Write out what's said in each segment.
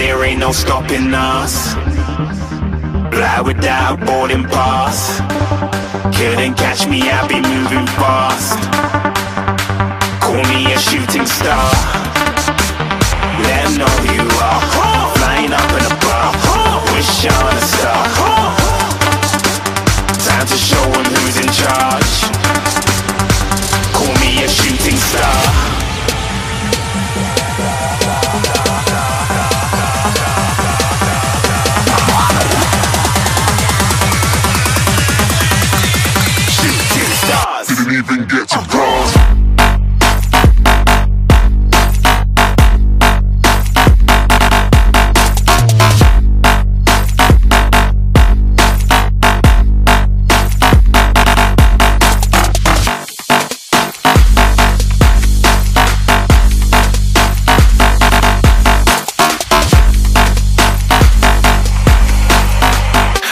there ain't no stopping us. Fly without boarding pass. Couldn't catch me, I be moving fast. Call me a shooting star. Let 'em know who you are. Flying up in a bar. Wish on a star. Time to show 'em who's in charge. Call me a shooting star. Even get to cross.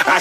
I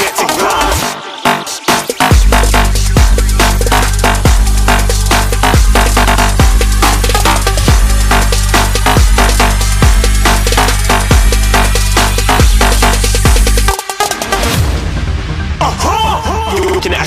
Get to cross. A